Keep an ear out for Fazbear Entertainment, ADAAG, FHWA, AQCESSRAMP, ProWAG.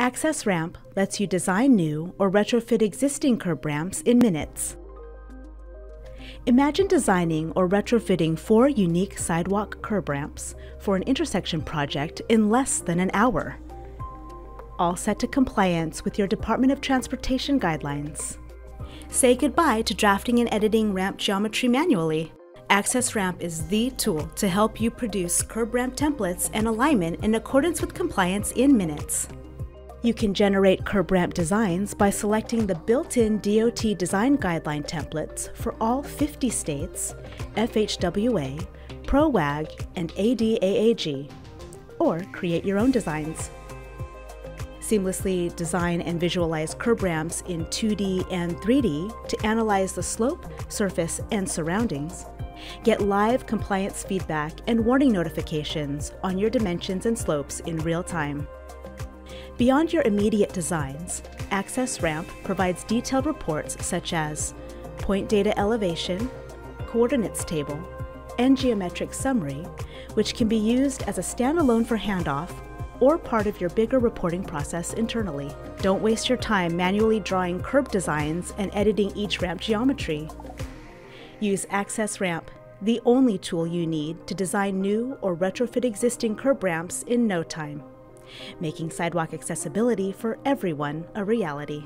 AQCESSRAMP lets you design new or retrofit existing curb ramps in minutes. Imagine designing or retrofitting 4 unique sidewalk curb ramps for an intersection project in less than an hour, all set to compliance with your Department of Transportation guidelines. Say goodbye to drafting and editing ramp geometry manually. AQCESSRAMP is the tool to help you produce curb ramp templates and alignment in accordance with compliance in minutes. You can generate curb ramp designs by selecting the built-in DOT design guideline templates for all 50 states, FHWA, ProWAG, and ADAAG, or create your own designs. Seamlessly design and visualize curb ramps in 2D and 3D to analyze the slope, surface, and surroundings. Get live compliance feedback and warning notifications on your dimensions and slopes in real time. Beyond your immediate designs, AQCESSRAMP provides detailed reports such as point data elevation, coordinates table, and geometric summary, which can be used as a standalone for handoff or part of your bigger reporting process internally. Don't waste your time manually drawing curb designs and editing each ramp geometry. Use AQCESSRAMP, the only tool you need to design new or retrofit existing curb ramps in no time, making sidewalk accessibility for everyone a reality.